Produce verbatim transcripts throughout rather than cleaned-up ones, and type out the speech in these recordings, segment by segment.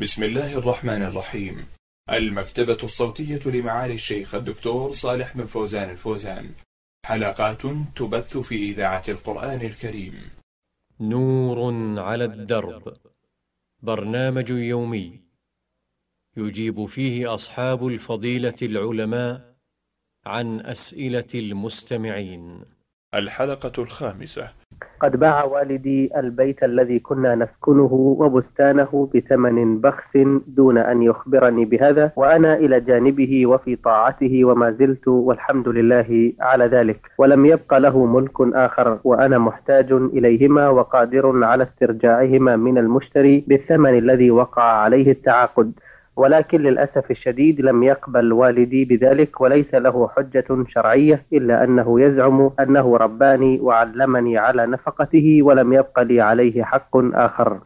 بسم الله الرحمن الرحيم. المكتبة الصوتية لمعالي الشيخ الدكتور صالح بن فوزان الفوزان، حلقات تبث في إذاعة القرآن الكريم. نور على الدرب، برنامج يومي يجيب فيه أصحاب الفضيلة العلماء عن أسئلة المستمعين. الحلقة الخامسة. قد باع والدي البيت الذي كنا نسكنه وبستانه بثمن بخس دون أن يخبرني بهذا، وأنا إلى جانبه وفي طاعته وما زلت والحمد لله على ذلك، ولم يبقى له ملك آخر وأنا محتاج إليهما وقادر على استرجاعهما من المشتري بالثمن الذي وقع عليه التعاقد، ولكن للأسف الشديد لم يقبل والدي بذلك، وليس له حجة شرعية إلا أنه يزعم أنه رباني وعلمني على نفقته ولم يبق لي عليه حق آخر،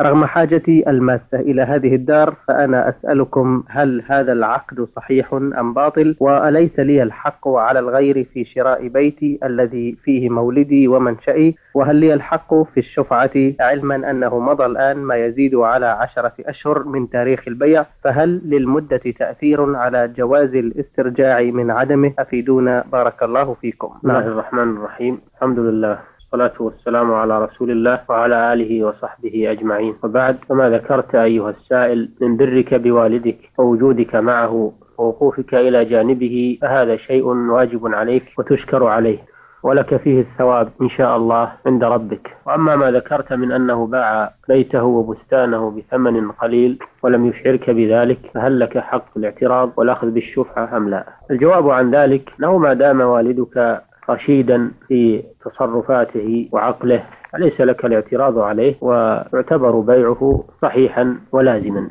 رغم حاجتي الماسة إلى هذه الدار. فأنا أسألكم، هل هذا العقد صحيح أم باطل؟ وأليس لي الحق على الغير في شراء بيتي الذي فيه مولدي ومنشئي؟ وهل لي الحق في الشفعة، علما أنه مضى الآن ما يزيد على عشرة أشهر من تاريخ البيع، فهل للمدة تأثير على جواز الاسترجاع من عدمه؟ أفيدونا بارك الله فيكم. بسم الله الرحمن الرحيم، الحمد لله والصلاة والسلام على رسول الله وعلى آله وصحبه أجمعين، وبعد. فما ذكرت أيها السائل من برك بوالدك ووجودك معه ووقوفك إلى جانبه، فهذا شيء واجب عليك وتشكر عليه ولك فيه الثواب إن شاء الله عند ربك. وأما ما ذكرت من أنه باع بيته وبستانه بثمن قليل ولم يشعرك بذلك، فهل لك حق الاعتراض والأخذ بالشفعة أم لا؟ الجواب عن ذلك أنه ما دام والدك رشيدا في تصرفاته وعقله فليس لك الاعتراض عليه، ويعتبر بيعه صحيحا ولازما،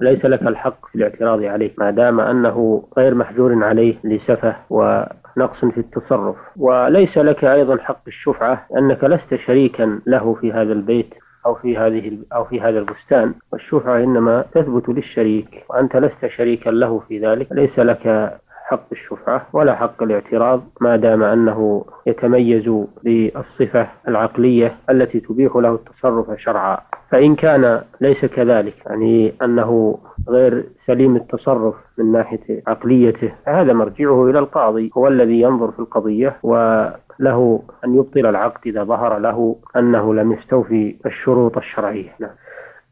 ليس لك الحق في الاعتراض عليه ما دام أنه غير محجور عليه لسفه ونقص في التصرف. وليس لك أيضا حق الشفعة، أنك لست شريكا له في هذا البيت أو في هذه أو في هذا البستان، والشفعة إنما تثبت للشريك وأنت لست شريكا له في ذلك، ليس لك حق الشفعة ولا حق الاعتراض ما دام أنه يتميز بالصفة العقلية التي تبيح له التصرف شرعا. فإن كان ليس كذلك، يعني أنه غير سليم التصرف من ناحية عقليته، فهذا مرجعه إلى القاضي، هو الذي ينظر في القضية، وله أن يبطل العقد إذا ظهر له أنه لم يستوفي الشروط الشرعية.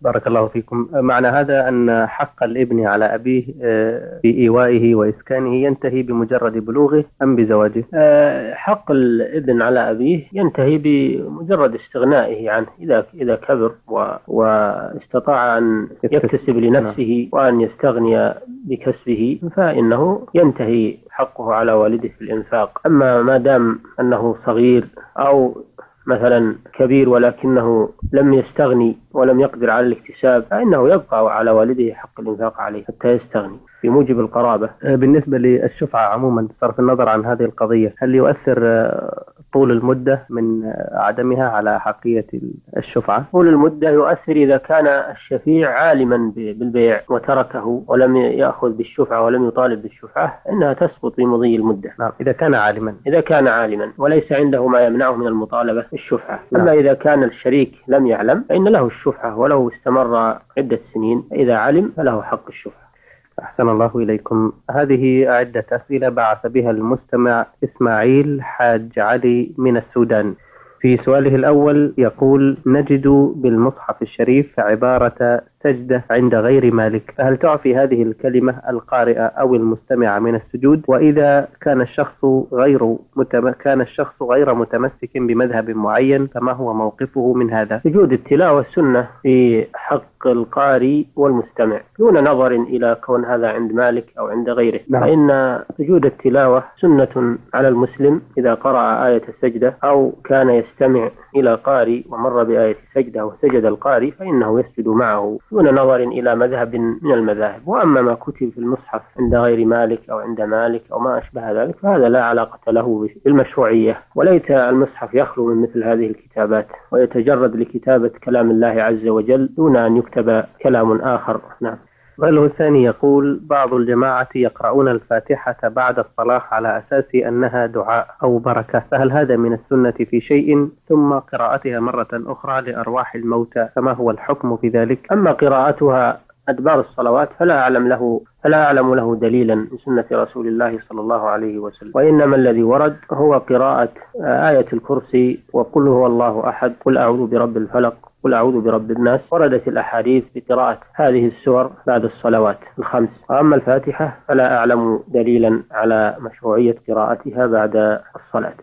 بارك الله فيكم. معنى هذا أن حق الابن على أبيه بإيوائه وإسكانه ينتهي بمجرد بلوغه أم بزواجه؟ حق الابن على أبيه ينتهي بمجرد استغنائه عنه، إذا إذا كبر واستطاع أن يكتسب لنفسه وأن يستغني بكسبه فإنه ينتهي حقه على والده في الإنفاق. أما ما دام أنه صغير أو مثلا كبير ولكنه لم يستغني ولم يقدر على الاكتساب، فإنه يبقى على والده حق الإنفاق عليه حتى يستغني بموجب القرابة. بالنسبة للشفعة عموما بصرف النظر عن هذه القضية، هل يؤثر طول المدة من عدمها على حقية الشفعة؟ طول المدة يؤثر إذا كان الشفيع عالما بالبيع وتركه ولم يأخذ بالشفعة ولم يطالب بالشفعة، إنها تسقط بمضي المدة. نعم، إذا كان عالما إذا كان عالما وليس عنده ما يمنعه من المطالبة بالشفعة. نعم. أما إذا كان الشريك لم يعلم فإن له الشفعة ولو استمر عدة سنين، إذا علم فله حق الشفعة. أحسن الله إليكم. هذه عدة أسئلة بعث بها المستمع إسماعيل حاج علي من السودان. في سؤاله الأول يقول: نجد بالمصحف الشريف عبارة سجدة عند غير مالك، فهل تعفي هذه الكلمة القارئة أو المستمعة من السجود؟ وإذا كان الشخص غير متم... كان الشخص غير متمسك بمذهب معين فما هو موقفه من هذا؟ سجود التلاوة السنة في حق القارئ والمستمع دون نظر إلى كون هذا عند مالك أو عند غيره. نعم. فإن سجود التلاوة سنة على المسلم إذا قرأ آية السجدة أو كان يستمع إلى قارئ ومر بآية السجدة وسجد القارئ فإنه يسجد معه دون نظر إلى مذهب من المذاهب. وأما ما كتب في المصحف عند غير مالك أو عند مالك أو ما أشبه ذلك فهذا لا علاقة له بالمشروعية، وليت المصحف يخلو من مثل هذه الكتابات ويتجرد لكتابة كلام الله عز وجل دون أن يكتب كلام آخر. نعم. سؤاله الثاني يقول: بعض الجماعة يقرؤون الفاتحة بعد الصلاة على أساس أنها دعاء أو بركة، فهل هذا من السنة في شيء؟ ثم قراءتها مرة أخرى لأرواح الموتى، فما هو الحكم في ذلك؟ أما قراءتها أدبار الصلوات فلا أعلم له فلا أعلم له دليلا من سنة رسول الله صلى الله عليه وسلم، وإنما الذي ورد هو قراءة آية الكرسي وقل هو الله أحد، قل أعوذ برب الفلق، قل أعوذ برب الناس. وردت الأحاديث بقراءة هذه السور بعد الصلوات الخمس. وأما الفاتحة فلا أعلم دليلا على مشروعية قراءتها بعد الصلاة.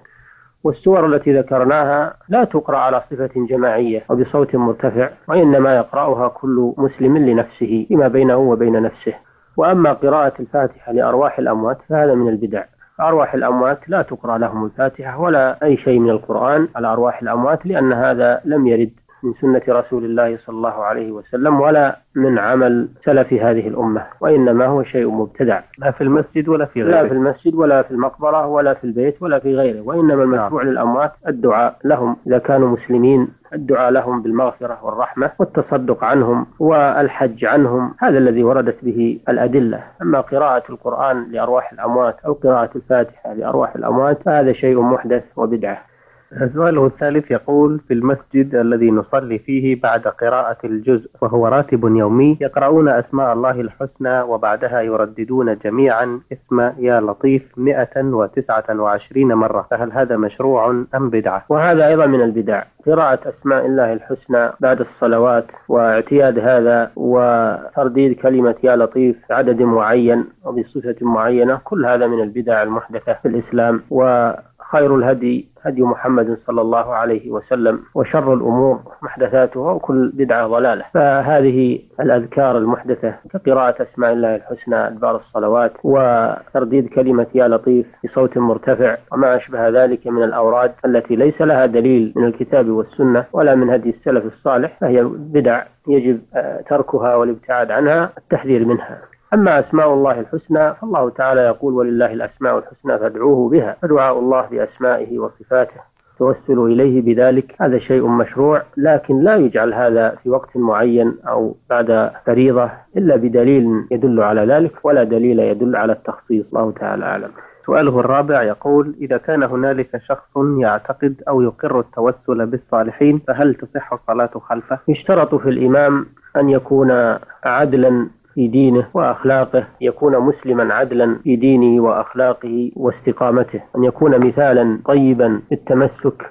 والسور التي ذكرناها لا تقرأ على صفة جماعية وبصوت مرتفع، وإنما يقرأها كل مسلم لنفسه فيما بينه وبين نفسه. وأما قراءة الفاتحة لأرواح الأموات فهذا من البدع. أرواح الأموات لا تقرأ لهم الفاتحة ولا أي شيء من القرآن على أرواح الأموات، لأن هذا لم يرد من سنة رسول الله صلى الله عليه وسلم ولا من عمل سلف هذه الأمة، وإنما هو شيء مبتدع لا في المسجد ولا في غيره، لا في المسجد ولا في المقبرة ولا في البيت ولا في غيره. وإنما المشروع للأموات الدعاء لهم إذا كانوا مسلمين، الدعاء لهم بالمغفرة والرحمة والتصدق عنهم والحج عنهم، هذا الذي وردت به الأدلة. أما قراءة القرآن لأرواح الأموات أو قراءة الفاتحة لأرواح الأموات فهذا شيء محدث وبدعة. سؤاله الثالث يقول: في المسجد الذي نصلي فيه بعد قراءة الجزء وهو راتب يومي يقرؤون أسماء الله الحسنى وبعدها يرددون جميعا اسم يا لطيف مئة وتسعة وعشرين مرة، فهل هذا مشروع أم بدعة؟ وهذا أيضا من البدع، قراءة أسماء الله الحسنى بعد الصلوات واعتياد هذا وترديد كلمة يا لطيف عدد معين وبصفة معينة، كل هذا من البدع المحدثة في الإسلام. و خير الهدي هدي محمد صلى الله عليه وسلم، وشر الأمور محدثاتها، وكل بدعة ضلالة. فهذه الأذكار المحدثة كقراءة أسماء الله الحسنى أدبار الصلوات وترديد كلمة يا لطيف بصوت مرتفع وما أشبه ذلك من الأوراد التي ليس لها دليل من الكتاب والسنة ولا من هدي السلف الصالح، فهي بدع يجب تركها والابتعاد عنها، التحذير منها. أما أسماء الله الحسنى فالله تعالى يقول: ولله الأسماء الحسنى فادعوه بها، فدعاء الله بأسمائه وصفاته توسل إليه بذلك، هذا شيء مشروع، لكن لا يجعل هذا في وقت معين أو بعد فريضة إلا بدليل يدل على ذلك، ولا دليل يدل على التخصيص، الله تعالى أعلم. سؤاله الرابع يقول: إذا كان هنالك شخص يعتقد أو يقر التوسل بالصالحين فهل تصح الصلاة خلفه؟ يشترط في الإمام أن يكون عدلا في دينه وأخلاقه، يكون مسلما عدلا في دينه وأخلاقه واستقامته، أن يكون مثالا طيبا في التمسك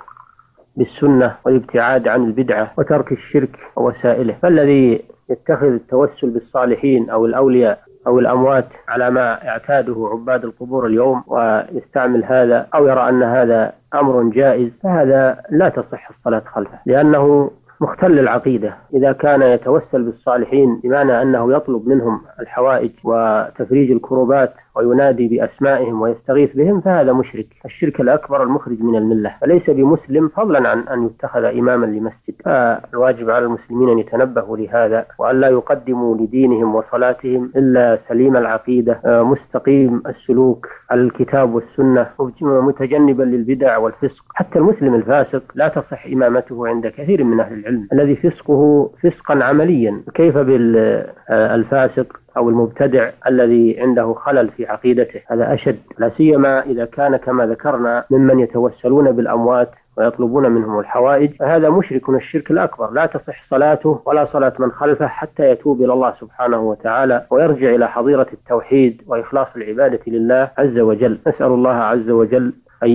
بالسنة والابتعاد عن البدعة وترك الشرك ووسائله. فالذي يتخذ التوسل بالصالحين أو الأولياء أو الأموات على ما اعتاده عباد القبور اليوم ويستعمل هذا أو يرى أن هذا أمر جائز، فهذا لا تصح الصلاة خلفه، لأنه مختل العقيدة. إذا كان يتوسل بالصالحين بمعنى أنه يطلب منهم الحوائج وتفريج الكروبات وينادي بأسمائهم ويستغيث بهم، فهذا مشرك، الشرك الأكبر المخرج من الملة، فليس بمسلم، فضلا عن أن يتخذ إماما لمسجد. فالواجب على المسلمين أن يتنبهوا لهذا وأن لا يقدموا لدينهم وصلاتهم إلا سليم العقيدة، مستقيم السلوك على الكتاب والسنة، متجنبا للبدع والفسق. حتى المسلم الفاسق لا تصح إمامته عند كثير من أهل العلم، الذي فسقه فسقا عمليا، كيف بالفاسق أو المبتدع الذي عنده خلل في عقيدته؟ هذا أشد، لا سيما إذا كان كما ذكرنا ممن يتوسلون بالأموات ويطلبون منهم الحوائج، فهذا مشرك، الشرك الأكبر، لا تصح صلاته ولا صلاة من خلفه حتى يتوب إلى الله سبحانه وتعالى ويرجع إلى حضيرة التوحيد وإخلاص العبادة لله عز وجل. نسأل الله عز وجل أن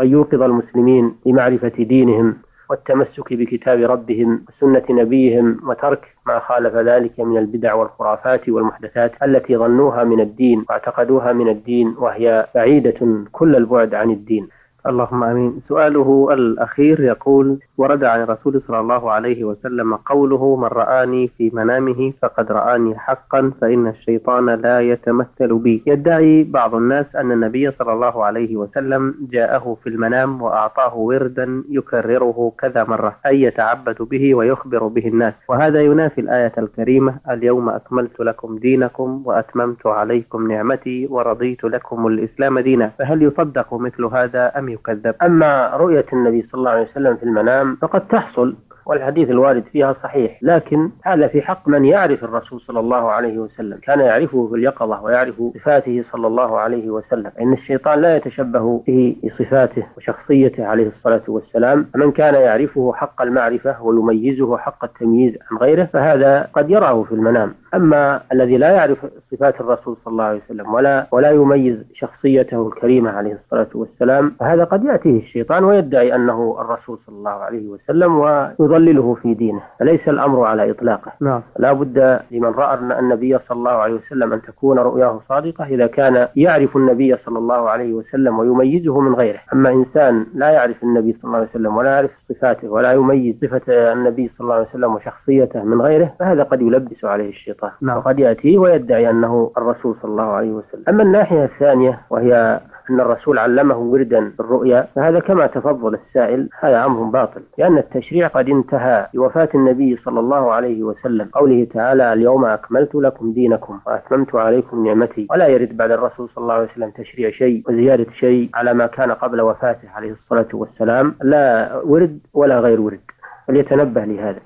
يوقظ المسلمين لمعرفة دينهم والتمسك بكتاب ربهم وسنة نبيهم، وترك ما خالف ذلك من البدع والخرافات والمحدثات التي ظنوها من الدين واعتقدوها من الدين وهي بعيدة كل البعد عن الدين. اللهم آمين. سؤاله الأخير يقول: ورد عن رسول صلى الله عليه وسلم قوله: من رآني في منامه فقد رآني حقا فإن الشيطان لا يتمثل بي. يدعي بعض الناس أن النبي صلى الله عليه وسلم جاءه في المنام وأعطاه وردا يكرره كذا مرة، أي يتعبد به ويخبر به الناس، وهذا ينافي الآية الكريمة: اليوم أكملت لكم دينكم وأتممت عليكم نعمتي ورضيت لكم الإسلام دينا، فهل يصدق مثل هذا أم يكذب؟ أما رؤية النبي صلى الله عليه وسلم في المنام فقد تحصل، والحديث الوارد فيها صحيح، لكن هذا في حق من يعرف الرسول صلى الله عليه وسلم، كان يعرفه باليقظة ويعرف صفاته صلى الله عليه وسلم، إن الشيطان لا يتشبه به صفاته وشخصيته عليه الصلاة والسلام. من كان يعرفه حق المعرفة ويميزه حق التمييز عن غيره فهذا قد يراه في المنام، أما الذي لا يعرف صفات الرسول صلى الله عليه وسلم ولا ولا يميز شخصيته الكريمة عليه الصلاة والسلام فهذا قد يأتيه الشيطان ويدعي أنه الرسول صلى الله عليه وسلم ويضلله في دينه، فليس الأمر على إطلاقه. نعم. لا بد لمن رأى النبي صلى الله عليه وسلم أن تكون رؤياه صادقة إذا كان يعرف النبي صلى الله عليه وسلم ويميزه من غيره. أما إنسان لا يعرف النبي صلى الله عليه وسلم ولا يعرف صفاته ولا يميز صفة النبي صلى الله عليه وسلم وشخصيته من غيره فهذا قد يلبس عليه الشيطان. نعم. وقد يأتيه ويدعي أنه الرسول صلى الله عليه وسلم. أما الناحية الثانية وهي أن الرسول علمه وردا بالرؤيا فهذا كما تفضل السائل هذا أمر باطل، لأن التشريع قد انتهى بوفاة النبي صلى الله عليه وسلم، قوله تعالى اليوم أكملت لكم دينكم وأتممت عليكم نعمتي، ولا يرد بعد الرسول صلى الله عليه وسلم تشريع شيء وزيادة شيء على ما كان قبل وفاته عليه الصلاة والسلام، لا ورد ولا غير ورد، فليتنبه لهذا.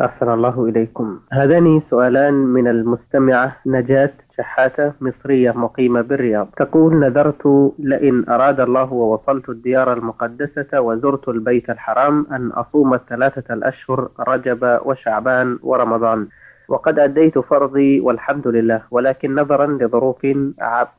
أحسن الله إليكم. هذان سؤالان من المستمعة نجاة شحاتة مصرية مقيمة بالرياض، تقول نذرت لئن أراد الله ووصلت الديار المقدسة وزرت البيت الحرام أن أصوم الثلاثة الأشهر رجب وشعبان ورمضان، وقد أديت فرضي والحمد لله، ولكن نظرا لظروف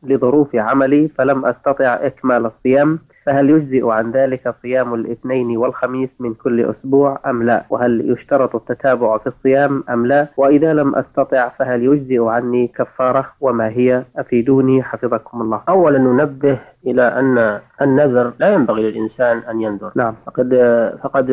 لظروف عملي فلم أستطع إكمال الصيام، فهل يجزئ عن ذلك صيام الاثنين والخميس من كل أسبوع أم لا؟ وهل يشترط التتابع في الصيام أم لا؟ وإذا لم أستطع فهل يجزئ عني كفارة وما هي؟ أفيدوني حفظكم الله. أولا ننبه إلى أن النذر لا ينبغي للإنسان أن ينذر. نعم. فقد, فقد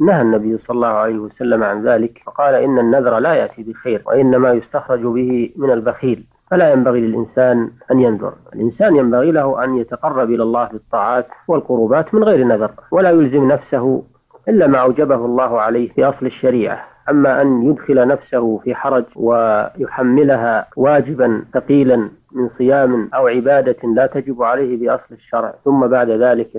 نهى النبي صلى الله عليه وسلم عن ذلك فقال إن النذر لا يأتي بخير وإنما يستخرج به من البخيل، فلا ينبغي للإنسان أن ينذر. الإنسان ينبغي له أن يتقرب إلى الله بالطاعات والقربات من غير نذر، ولا يلزم نفسه إلا ما أوجبه الله عليه في أصل الشريعة، أما أن يدخل نفسه في حرج ويحملها واجبا ثقيلا من صيام أو عبادة لا تجب عليه بأصل الشرع ثم بعد ذلك